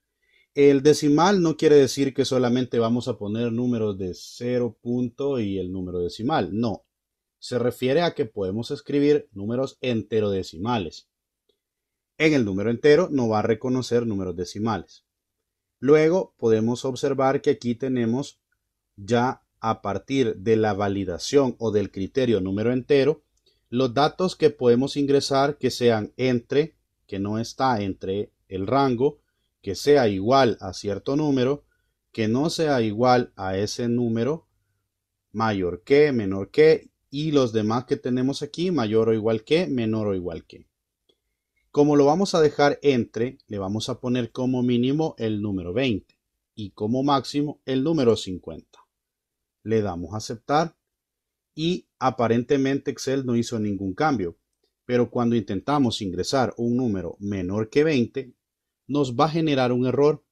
El decimal no quiere decir que solamente vamos a poner números de 0 punto y el número decimal. No, se refiere a que podemos escribir números enterodecimales. En el número entero no va a reconocer números decimales. Luego podemos observar que aquí tenemos ya a partir de la validación o del criterio número entero, los datos que podemos ingresar que sean entre, que no está entre el rango, que sea igual a cierto número, que no sea igual a ese número, mayor que, menor que, y los demás que tenemos aquí, mayor o igual que, menor o igual que. Como lo vamos a dejar entre, le vamos a poner como mínimo el número 20 y como máximo el número 50. Le damos a aceptar y aparentemente Excel no hizo ningún cambio, pero cuando intentamos ingresar un número menor que 20, nos va a generar un error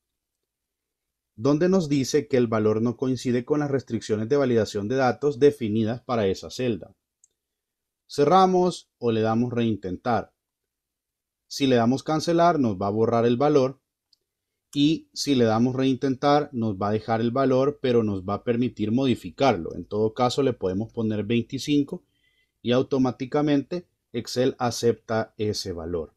donde nos dice que el valor no coincide con las restricciones de validación de datos definidas para esa celda. Cerramos o le damos reintentar. Si le damos cancelar nos va a borrar el valor y si le damos reintentar nos va a dejar el valor pero nos va a permitir modificarlo. En todo caso le podemos poner 25 y automáticamente Excel acepta ese valor.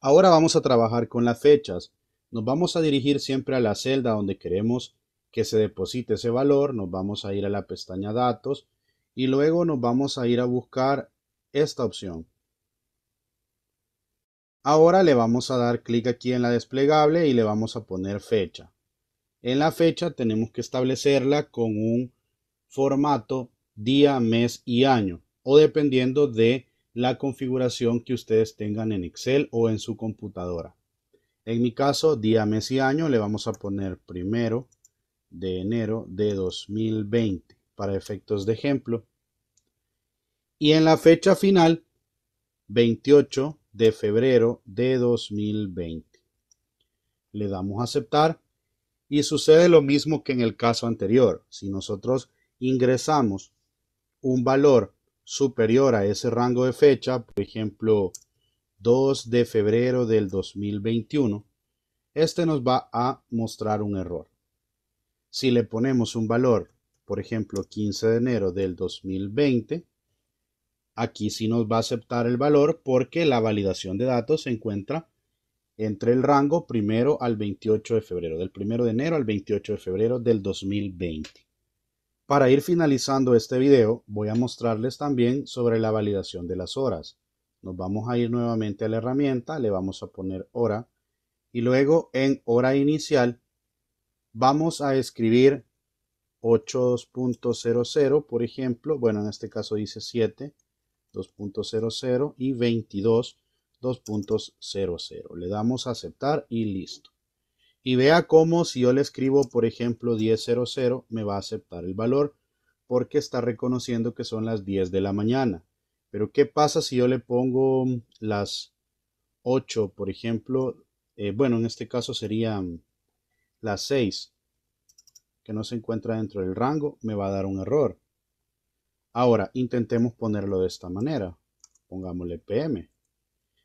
Ahora vamos a trabajar con las fechas. Nos vamos a dirigir siempre a la celda donde queremos que se deposite ese valor. Nos vamos a ir a la pestaña Datos y luego nos vamos a ir a buscar esta opción. Ahora le vamos a dar clic aquí en la desplegable y le vamos a poner fecha. En la fecha tenemos que establecerla con un formato día, mes y año o dependiendo de la configuración que ustedes tengan en Excel o en su computadora. En mi caso, día, mes y año le vamos a poner 1 de enero de 2020 para efectos de ejemplo. Y en la fecha final, 28 de febrero de 2020. Le damos a aceptar y sucede lo mismo que en el caso anterior. Si nosotros ingresamos un valor superior a ese rango de fecha, por ejemplo 2 de febrero del 2021, este nos va a mostrar un error. Si le ponemos un valor, por ejemplo 15 de enero del 2020, aquí sí nos va a aceptar el valor porque la validación de datos se encuentra entre el rango 1 al 28 de febrero, del 1 de enero al 28 de febrero del 2020. Para ir finalizando este video, voy a mostrarles también sobre la validación de las horas. Nos vamos a ir nuevamente a la herramienta, le vamos a poner hora y luego en hora inicial vamos a escribir 8.00, por ejemplo, bueno, en este caso dice 7, 2.00 y 22, 2.00. Le damos a aceptar y listo. Y vea cómo si yo le escribo, por ejemplo, 10.00, me va a aceptar el valor porque está reconociendo que son las 10 de la mañana. Pero ¿qué pasa si yo le pongo las 8, por ejemplo? Bueno, en este caso serían las 6, que no se encuentra dentro del rango, me va a dar un error. Ahora, intentemos ponerlo de esta manera. Pongámosle PM.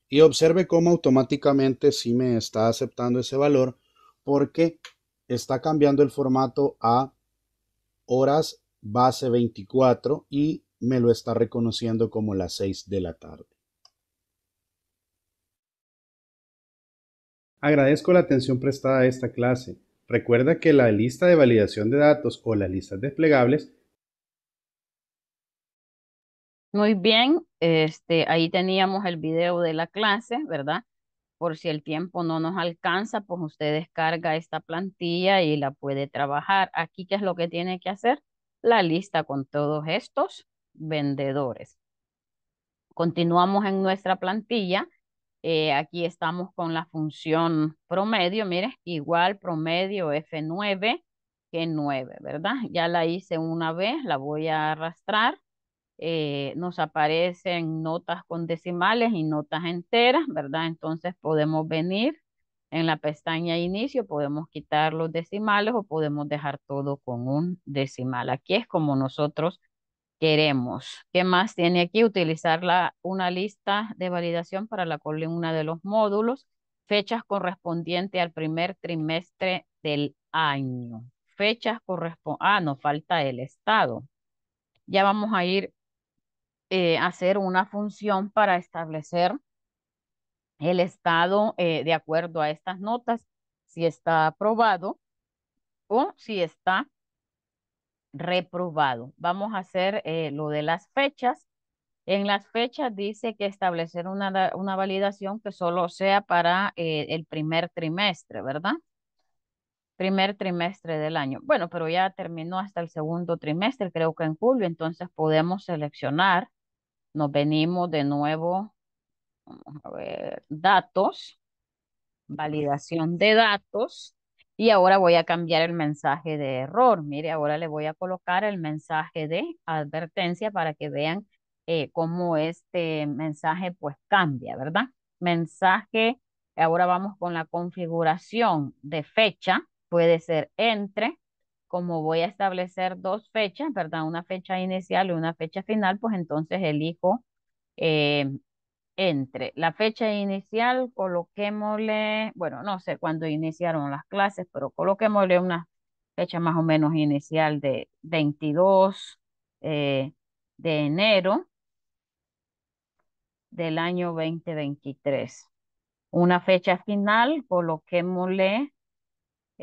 Y observe cómo automáticamente sí me está aceptando ese valor, porque está cambiando el formato a horas base 24 y me lo está reconociendo como las 6 de la tarde. Agradezco la atención prestada a esta clase. Recuerda que la lista de validación de datos o las listas desplegables. Muy bien, ahí teníamos el video de la clase, ¿verdad? Por si el tiempo no nos alcanza, pues usted descarga esta plantilla y la puede trabajar. Aquí, ¿qué es lo que tiene que hacer? La lista con todos estos vendedores. Continuamos en nuestra plantilla. Aquí estamos con la función promedio. Mire, igual promedio F9 que 9, ¿verdad? Ya la hice una vez, la voy a arrastrar. Nos aparecen notas con decimales y notas enteras, ¿verdad? Entonces podemos venir en la pestaña inicio, podemos quitar los decimales o podemos dejar todo con un decimal. Aquí es como nosotros queremos. ¿Qué más tiene aquí? Utilizar una lista de validación para la columna de los módulos. Fechas correspondientes al primer trimestre del año. Fechas correspondientes. Ah, nos falta el estado. Ya vamos a ir hacer una función para establecer el estado de acuerdo a estas notas, si está aprobado o si está reprobado. Vamos a hacer lo de las fechas. En las fechas dice que establecer una validación que solo sea para el primer trimestre, ¿verdad? Primer trimestre del año. Bueno, pero ya terminó hasta el segundo trimestre, creo que en julio, entonces podemos seleccionar. Nos venimos de nuevo, vamos a ver, datos, validación de datos, y ahora voy a cambiar el mensaje de error. Mire, ahora le voy a colocar el mensaje de advertencia para que vean cómo este mensaje pues cambia, ¿verdad? Mensaje, ahora vamos con la configuración de fecha, puede ser entre, como voy a establecer dos fechas, ¿verdad? Una fecha inicial y una fecha final, pues entonces elijo entre. La fecha inicial, coloquémosle, bueno, no sé cuándo iniciaron las clases, pero coloquémosle una fecha más o menos inicial de 22 de enero del año 2023. Una fecha final, coloquémosle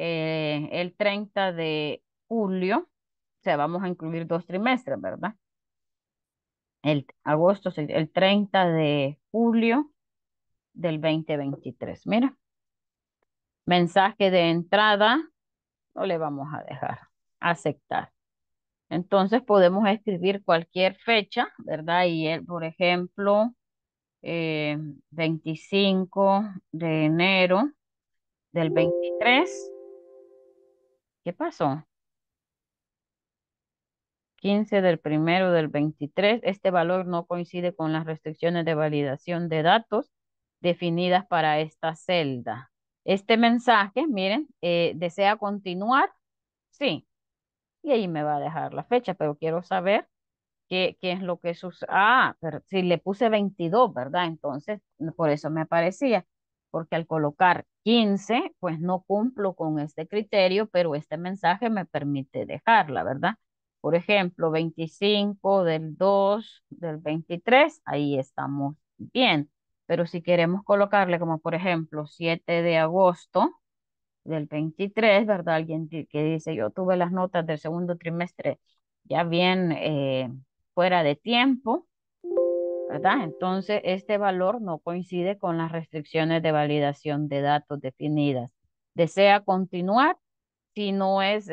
el 30 de julio, o sea, vamos a incluir dos trimestres, ¿verdad? El 30 de julio del 2023. Mira, mensaje de entrada, no le vamos a dejar, aceptar. Entonces podemos escribir cualquier fecha, ¿verdad? Y él, por ejemplo, 25 de enero del 23. ¿Qué pasó? 15 del primero del 23. Este valor no coincide con las restricciones de validación de datos definidas para esta celda. Este mensaje, miren, ¿desea continuar? Sí. Y ahí me va a dejar la fecha, pero quiero saber qué es lo que sucede. Ah, pero si le puse 22, ¿verdad? Entonces, por eso me aparecía. Porque al colocar 15, pues no cumplo con este criterio, pero este mensaje me permite dejarla, ¿verdad? Por ejemplo, 25 del 2 del 23, ahí estamos bien. Pero si queremos colocarle como, por ejemplo, 7 de agosto del 23, ¿verdad? Alguien que dice, yo tuve las notas del segundo trimestre ya bien fuera de tiempo, ¿verdad? Entonces, este valor no coincide con las restricciones de validación de datos definidas. ¿Desea continuar? Si no es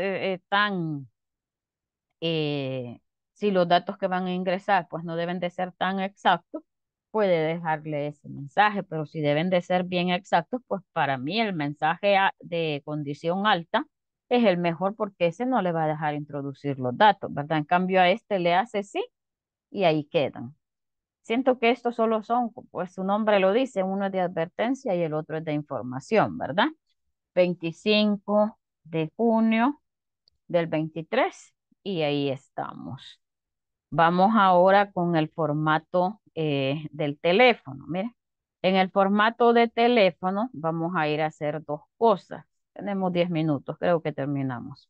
si los datos que van a ingresar pues no deben de ser tan exactos, puede dejarle ese mensaje, pero si deben de ser bien exactos, pues para mí el mensaje de condición alta es el mejor porque ese no le va a dejar introducir los datos, ¿verdad? En cambio a este le hace sí y ahí quedan. Siento que estos solo son, pues su nombre lo dice, uno es de advertencia y el otro es de información, ¿verdad? 25 de junio del 23 y ahí estamos. Vamos ahora con el formato del teléfono. Miren, en el formato de teléfono vamos a ir a hacer dos cosas. Tenemos 10 minutos, creo que terminamos.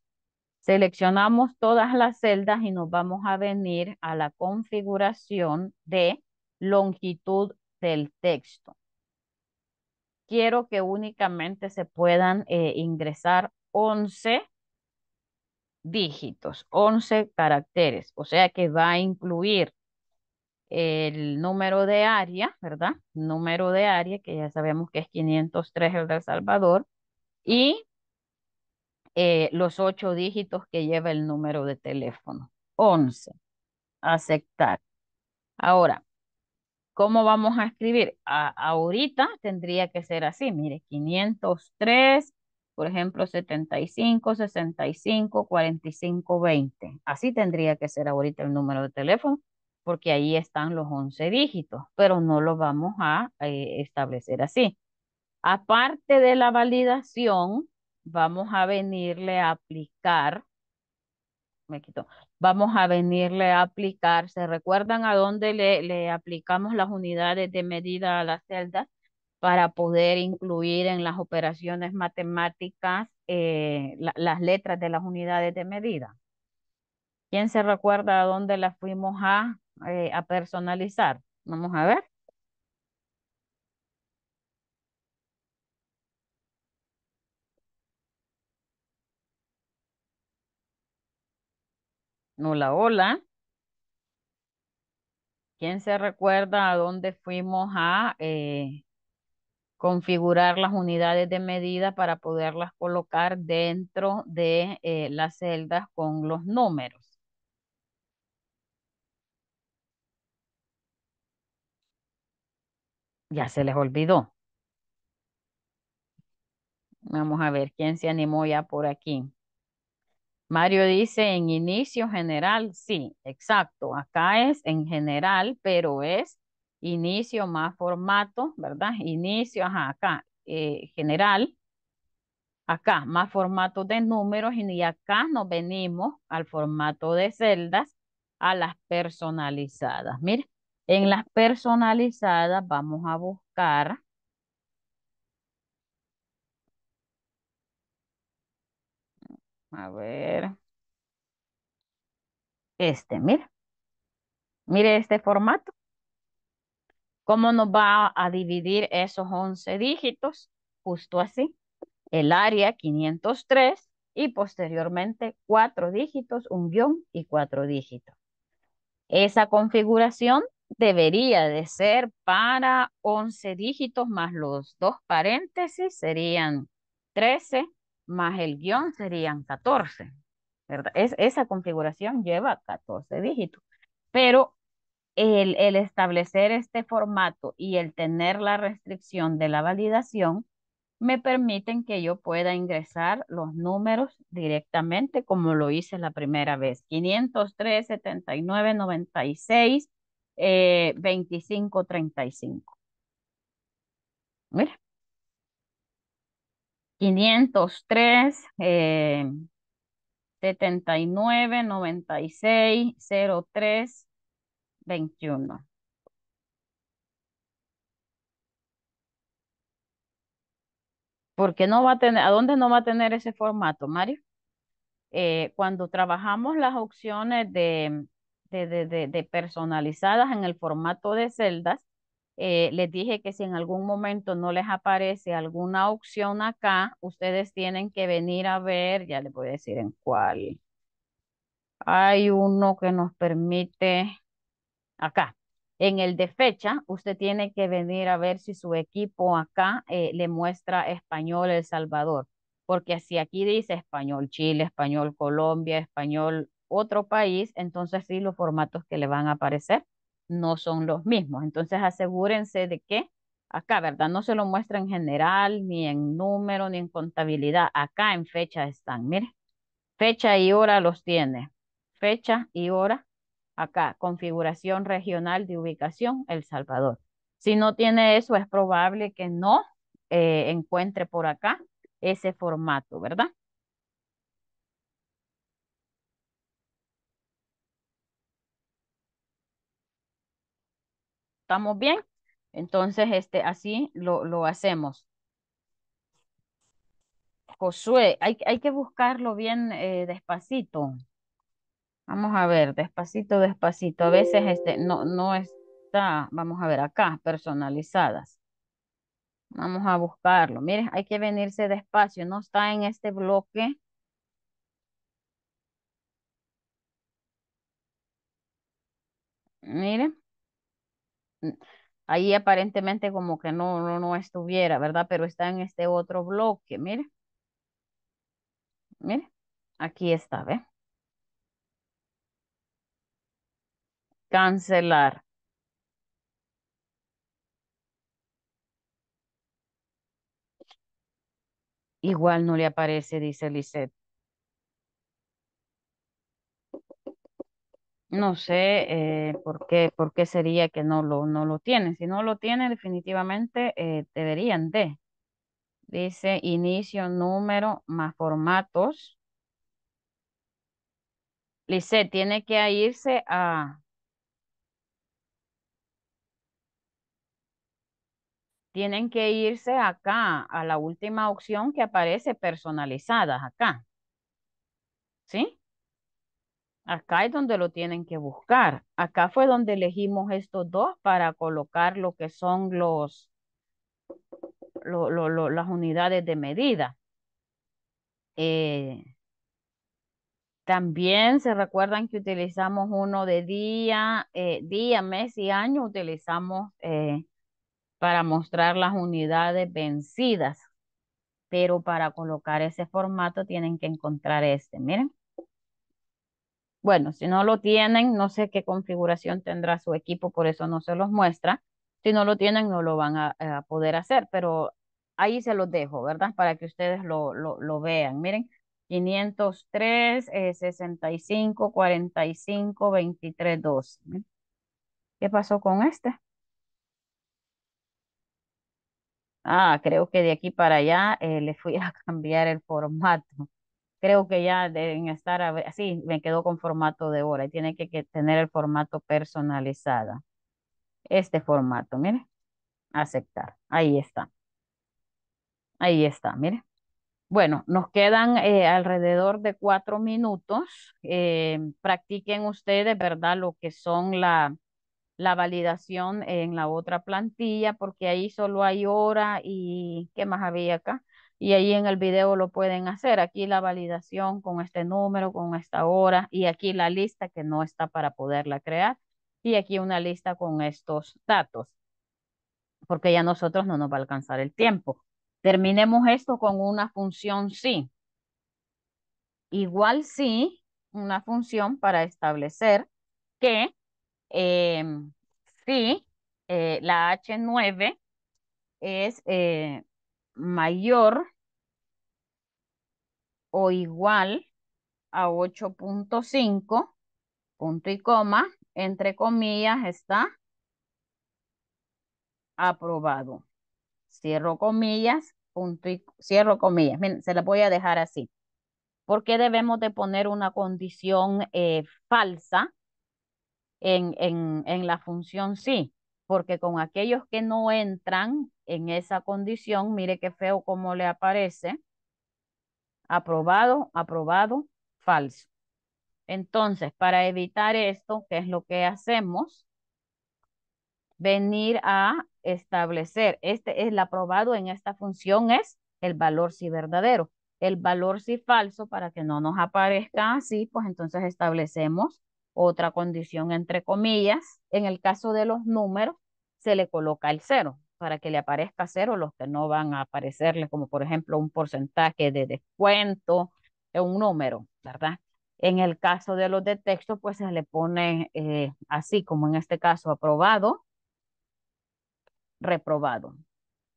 Seleccionamos todas las celdas y nos vamos a venir a la configuración de longitud del texto. quiero que únicamente se puedan ingresar 11 dígitos, 11 caracteres. O sea que va a incluir el número de área, ¿verdad? Número de área, que ya sabemos que es 503 el de El Salvador, y los 8 dígitos que lleva el número de teléfono. 11. Aceptar. Ahora, ¿cómo vamos a escribir? Ahorita tendría que ser así, mire, 503, por ejemplo, 75, 65, 45, 20. Así tendría que ser ahorita el número de teléfono, porque ahí están los 11 dígitos, pero no lo vamos a establecer así. Aparte de la validación, vamos a venirle a aplicar, vamos a venirle a aplicar, ¿se recuerdan a dónde le aplicamos las unidades de medida a las celdas para poder incluir en las operaciones matemáticas las letras de las unidades de medida? ¿Quién se recuerda a dónde las fuimos a personalizar? Vamos a ver. Hola, hola. ¿Quién se recuerda a dónde fuimos a configurar las unidades de medida para poderlas colocar dentro de las celdas con los números? Ya se les olvidó. Vamos a ver quién se animó ya por aquí. Mario dice en inicio general, sí, exacto, acá es en general, pero es inicio más formato, ¿verdad? Inicio, ajá, acá, general, acá, más formato de números, y acá nos venimos al formato de celdas, a las personalizadas. Mire, en las personalizadas vamos a buscar... A ver, mire este formato. ¿Cómo nos va a dividir esos 11 dígitos? Justo así, el área 503 y posteriormente 4 dígitos, un guión y 4 dígitos. Esa configuración debería de ser para 11 dígitos más los 2 paréntesis, serían 13. Más el guión serían 14, ¿verdad? Esa configuración lleva 14 dígitos, pero el establecer este formato y el tener la restricción de la validación me permiten que yo pueda ingresar los números directamente como lo hice la primera vez. 503, 79, 96, 25, 35. Mira. 503, 79, 96, 03, 21. ¿Por qué no va a tener, a dónde no va a tener ese formato, Mario? Cuando trabajamos las opciones de personalizadas en el formato de celdas, les dije que si en algún momento no les aparece alguna opción acá, ustedes tienen que venir a ver, ya les voy a decir en cuál. Hay uno que nos permite, acá, en el de fecha, usted tiene que venir a ver si su equipo acá le muestra español El Salvador, porque si aquí dice español Chile, español Colombia, español otro país, entonces sí los formatos que le van a aparecer no son los mismos. Entonces asegúrense de que acá, ¿verdad? No se lo muestra en general, ni en número, ni en contabilidad. Acá en fecha están, mire. Fecha y hora los tiene. Fecha y hora. Acá, configuración regional de ubicación, El Salvador. Si no tiene eso, es probable que no encuentre por acá ese formato, ¿verdad? ¿Estamos bien? Entonces, así lo hacemos. Josué, hay que buscarlo bien despacito. Vamos a ver, despacito, despacito. A veces no está. Vamos a ver acá, personalizadas. Vamos a buscarlo. Miren, hay que venirse despacio. No está en este bloque. Miren. Ahí aparentemente como que no estuviera, ¿verdad? Pero está en este otro bloque. Miren. Miren. Aquí está, ¿ve? Cancelar. Igual no le aparece, dice Lisette. No sé por qué sería que no lo tienen. Si no lo tienen, definitivamente deberían de. Dice inicio, número, más formatos. Lisette tiene que irse a... Tienen que irse acá, a la última opción que aparece personalizadas, acá. ¿Sí? Acá es donde lo tienen que buscar. Acá fue donde elegimos estos dos para colocar lo que son las unidades de medida. También se recuerdan que utilizamos uno de día, día, mes y año, utilizamos... para mostrar las unidades vencidas. Pero para colocar ese formato tienen que encontrar este, miren. Bueno, si no lo tienen, no sé qué configuración tendrá su equipo, por eso no se los muestra. Si no lo tienen, no lo van a poder hacer, pero ahí se los dejo, ¿verdad? Para que ustedes lo vean, miren. 503, 65, 45, 23, 12. Miren. ¿Qué pasó con este? Ah, creo que de aquí para allá le fui a cambiar el formato. Creo que ya deben estar así, me quedó con formato de hora y tiene que tener el formato personalizado. Este formato, mire. Aceptar. Ahí está. Ahí está, mire. Bueno, nos quedan alrededor de 4 minutos. Practiquen ustedes, ¿verdad? Lo que son la validación en la otra plantilla, porque ahí solo hay hora y ¿qué más había acá? Y ahí en el video lo pueden hacer. Aquí la validación con este número, con esta hora, y aquí la lista que no está para poderla crear, y aquí una lista con estos datos, porque ya a nosotros no nos va a alcanzar el tiempo. Terminemos esto con una función sí. Igual sí, una función para establecer que si la H9 es mayor o igual a 8.5, punto y coma, entre comillas está aprobado. Cierro comillas, punto y cierro comillas. Miren, se la voy a dejar así. Porque debemos de poner una condición falsa en la función sí, porque con aquellos que no entran en esa condición, mire qué feo como le aparece, aprobado, aprobado, falso. Entonces, para evitar esto, ¿qué es lo que hacemos? Venir a establecer, el aprobado en esta función es el valor sí verdadero, el valor sí falso, para que no nos aparezca así, pues entonces establecemos otra condición entre comillas. En el caso de los números, se le coloca el 0, para que le aparezca 0 los que no van a aparecerle, como por ejemplo un porcentaje de descuento, un número, ¿verdad? En el caso de los de texto, pues se le pone así, como en este caso, aprobado, reprobado.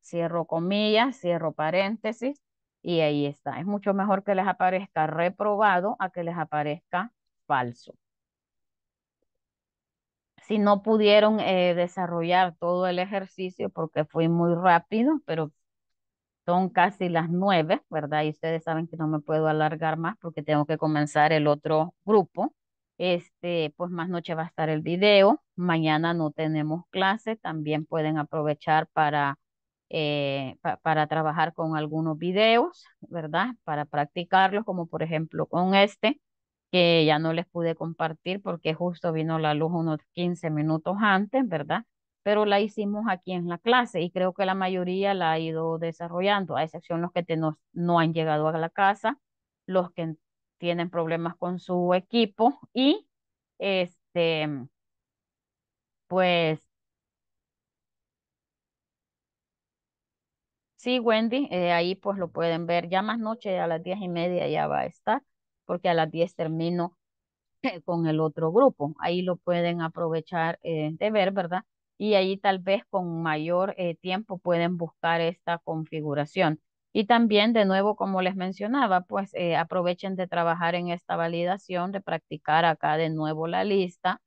Cierro comillas, cierro paréntesis, y ahí está. Es mucho mejor que les aparezca reprobado a que les aparezca falso. Si no pudieron desarrollar todo el ejercicio porque fue muy rápido, pero son casi las 9, ¿verdad? Y ustedes saben que no me puedo alargar más porque tengo que comenzar el otro grupo. Pues más noche va a estar el video. Mañana no tenemos clase. También pueden aprovechar para trabajar con algunos videos, ¿verdad? Para practicarlos, como por ejemplo con este, que ya no les pude compartir porque justo vino la luz unos 15 minutos antes, ¿verdad? pero la hicimos aquí en la clase y creo que la mayoría la ha ido desarrollando, a excepción los que no han llegado a la casa, los que tienen problemas con su equipo y pues sí, Wendy, ahí pues lo pueden ver. Ya más noche, a las 10:30 ya va a estar, porque a las 10 termino con el otro grupo. Ahí lo pueden aprovechar de ver, ¿verdad? Y ahí tal vez con mayor tiempo pueden buscar esta configuración. Y también, de nuevo, como les mencionaba, pues aprovechen de trabajar en esta validación, de practicar acá de nuevo la lista.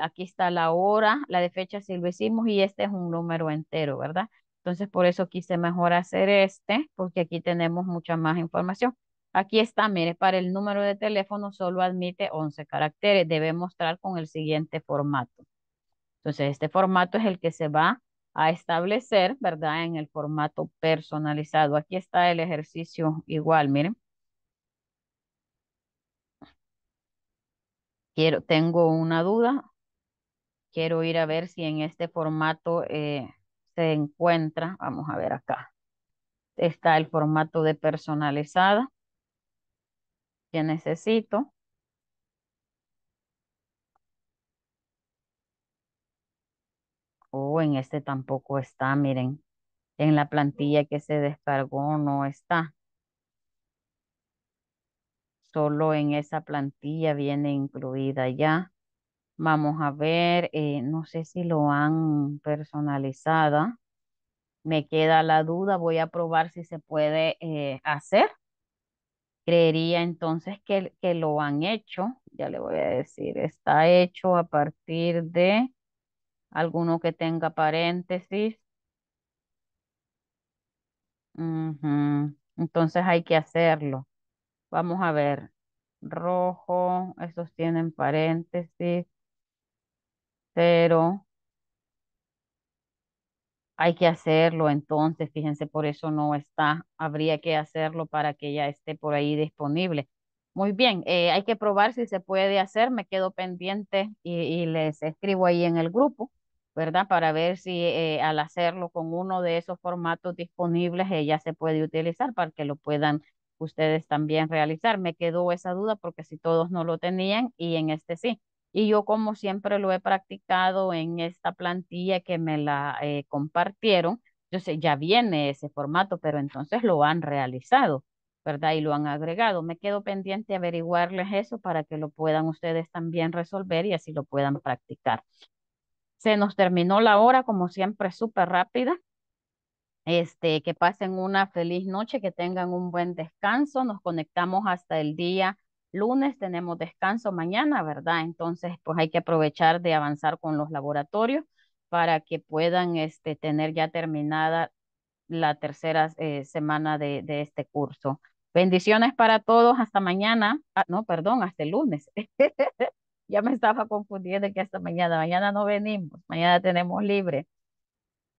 Aquí está la hora, la de fecha si lo hicimos y este es un número entero, ¿verdad? Entonces, por eso quise mejor hacer porque aquí tenemos mucha más información. Aquí está, mire, para el número de teléfono solo admite 11 caracteres. Debe mostrar con el siguiente formato. Entonces, este formato es el que se va a establecer, ¿verdad? En el formato personalizado. Aquí está el ejercicio igual, miren. Tengo una duda. Quiero ir a ver si en este formato... se encuentra, vamos a ver acá, está el formato de personalizada que necesito. En este tampoco está, miren, en la plantilla que se descargó no está. Solo en esa plantilla viene incluida ya. Vamos a ver, no sé si lo han personalizado. Me queda la duda, voy a probar si se puede hacer. Creería entonces que lo han hecho. Ya le voy a decir, está hecho a partir de alguno que tenga paréntesis. Entonces hay que hacerlo. Vamos a ver, rojo, estos tienen paréntesis. Pero hay que hacerlo entonces, fíjense, por eso no está, habría que hacerlo para que ya esté por ahí disponible. Muy bien, hay que probar si se puede hacer, me quedo pendiente y les escribo ahí en el grupo, ¿verdad? Para ver si al hacerlo con uno de esos formatos disponibles ya se puede utilizar para que lo puedan ustedes también realizar. Me quedó esa duda porque si todos no lo tenían y en este sí. Y yo como siempre lo he practicado en esta plantilla que me la compartieron, yo sé, ya viene ese formato, pero entonces lo han realizado, ¿verdad? Y lo han agregado. Me quedo pendiente de averiguarles eso para que lo puedan ustedes también resolver y así lo puedan practicar. Se nos terminó la hora, como siempre, súper rápida. Que pasen una feliz noche, que tengan un buen descanso. Nos conectamos hasta el día lunes, tenemos descanso mañana, ¿verdad? Entonces, pues hay que aprovechar de avanzar con los laboratorios para que puedan tener ya terminada la tercera semana de este curso. Bendiciones para todos, hasta mañana. Ah, no, perdón, hasta el lunes. Ya me estaba confundiendo que hasta mañana. Mañana no venimos, mañana tenemos libre.